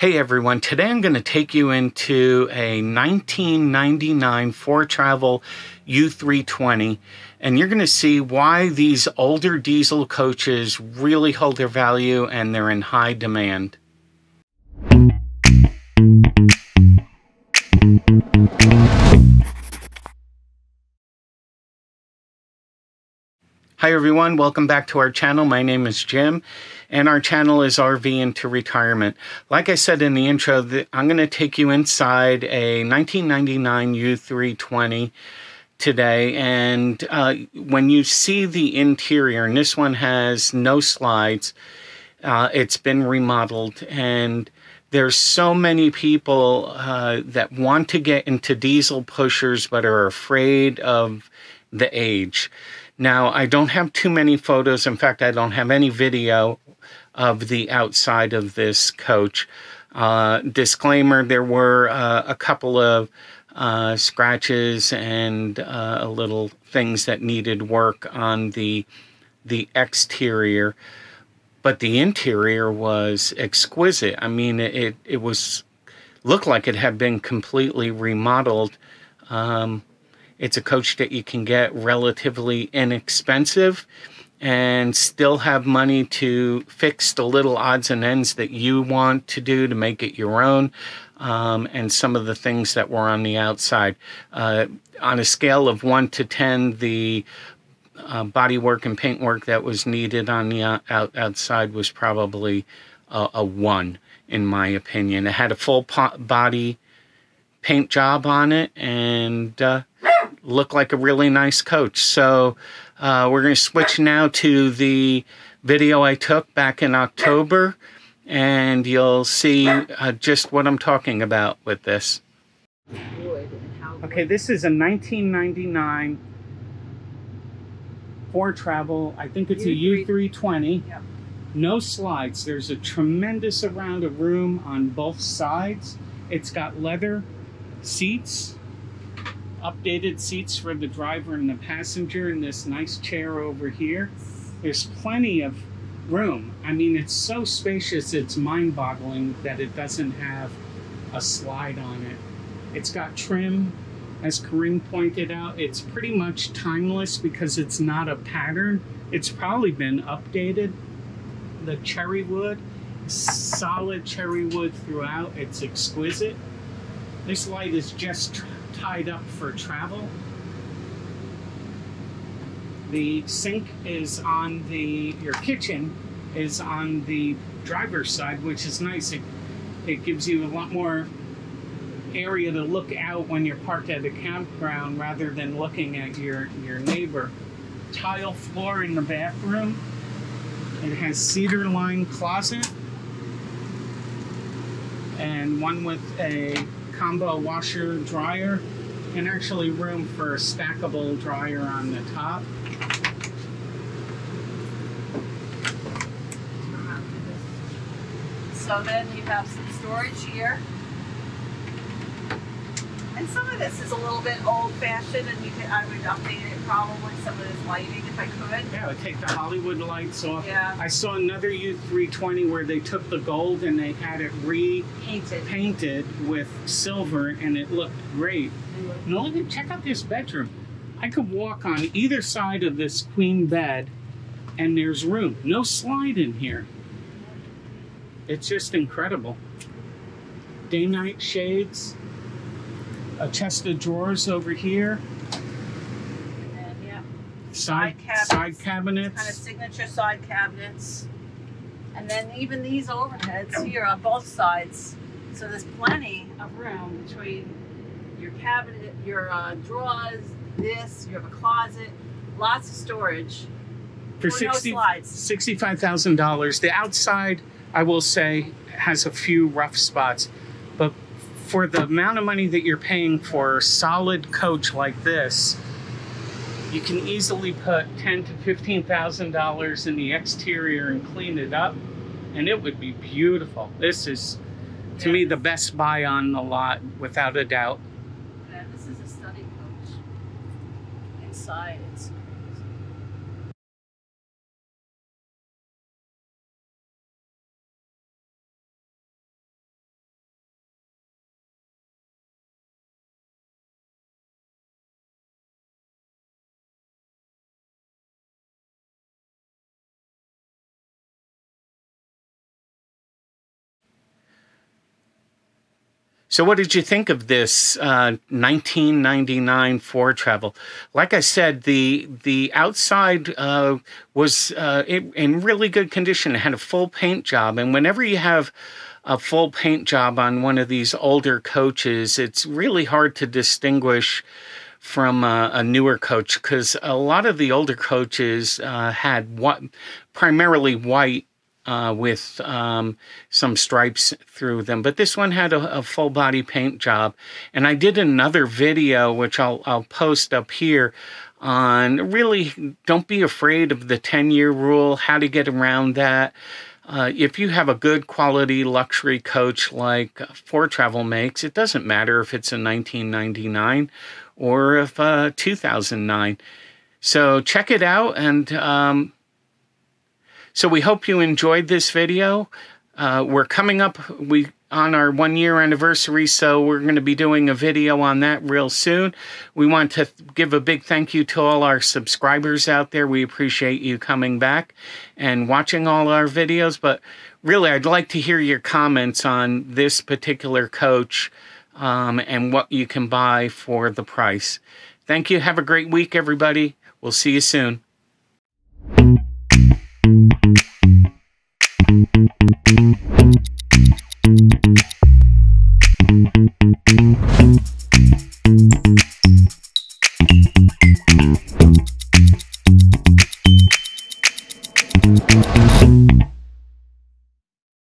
Hey everyone, today I'm going to take you into a 1999 Foretravel U320, and you're going to see why these older diesel coaches really hold their value and they're in high demand. Hi everyone, welcome back to our channel. My name is Jim, and our channel is RV into Retirement. Like I said in the intro, I'm going to take you inside a 1999 U320 today, and when you see the interior, and this one has no slides, it's been remodeled, and there's so many people that want to get into diesel pushers but are afraid of the age. Now, I don't have too many photos. In fact, I don't have any video of the outside of this coach. Disclaimer, there were a couple of scratches and little things that needed work on the exterior, but the interior was exquisite. I mean, it looked like it had been completely remodeled. It's a coach that you can get relatively inexpensive and still have money to fix the little odds and ends that you want to do to make it your own, and some of the things that were on the outside. On a scale of 1 to 10, the bodywork and paintwork that was needed on the outside was probably a 1, in my opinion. It had a full body paint job on it, and looked like a really nice coach. So we're going to switch now to the video I took back in October, and you'll see just what I'm talking about with this. Okay, this is a 1999 Foretravel. I think it's a U320. Yep. No slides. There's a tremendous amount of room on both sides. It's got leather seats, updated seats for the driver and the passenger, and this nice chair over here. There's plenty of room. I mean, it's so spacious, it's mind-boggling that it doesn't have a slide on it. It's got trim, as Corinne pointed out. It's pretty much timeless because it's not a pattern. It's probably been updated. The cherry wood, solid cherry wood throughout. It's exquisite. This light is just tied up for travel. The sink is on your kitchen is on the driver's side, which is nice. It gives you a lot more area to look out when you're parked at a campground rather than looking at your neighbor. Tile floor in the bathroom. It has cedar-lined closet and one with a combo washer, dryer, and actually room for a stackable dryer on the top. So then you have some storage here. And some of this is a little bit old-fashioned, and I would update it probably, some of this lighting if I could. Yeah, I would take the Hollywood lights off. Yeah. I saw another U320 where they took the gold and they had it repainted with silver, and it looked great. Now look at, check out this bedroom. I could walk on either side of this queen bed, and there's room. No slide in here. It's just incredible. Day-night shades. A chest of drawers over here. And then, yeah. Side cabinets. Kind of signature side cabinets. And then even these overheads here on both sides. So there's plenty of room between your cabinet, your drawers, this, you have a closet, lots of storage. For $65,000. The outside, I will say, has a few rough spots, but for the amount of money that you're paying for a solid coach like this, you can easily put $10,000 to $15,000 in the exterior and clean it up, and it would be beautiful. This is, to me, the best buy on the lot, without a doubt. Yeah, this is a study coach. Inside, it's crazy. So what did you think of this 1999 Foretravel? Like I said, the outside was in really good condition. It had a full paint job, and whenever you have a full paint job on one of these older coaches, it's really hard to distinguish from a newer coach, because a lot of the older coaches had primarily white with some stripes through them. But this one had a full body paint job. And I did another video, which I'll post up here, on really don't be afraid of the 10-year rule, how to get around that. If you have a good quality luxury coach like Foretravel makes, it doesn't matter if it's a 1999 or if 2009. So check it out, and so we hope you enjoyed this video. We're coming up on our one-year anniversary, so we're going to be doing a video on that real soon. We want to give a big thank you to all our subscribers out there. We appreciate you coming back and watching all our videos, but really I'd like to hear your comments on this particular coach and what you can buy for the price. Thank you. Have a great week, everybody. We'll see you soon.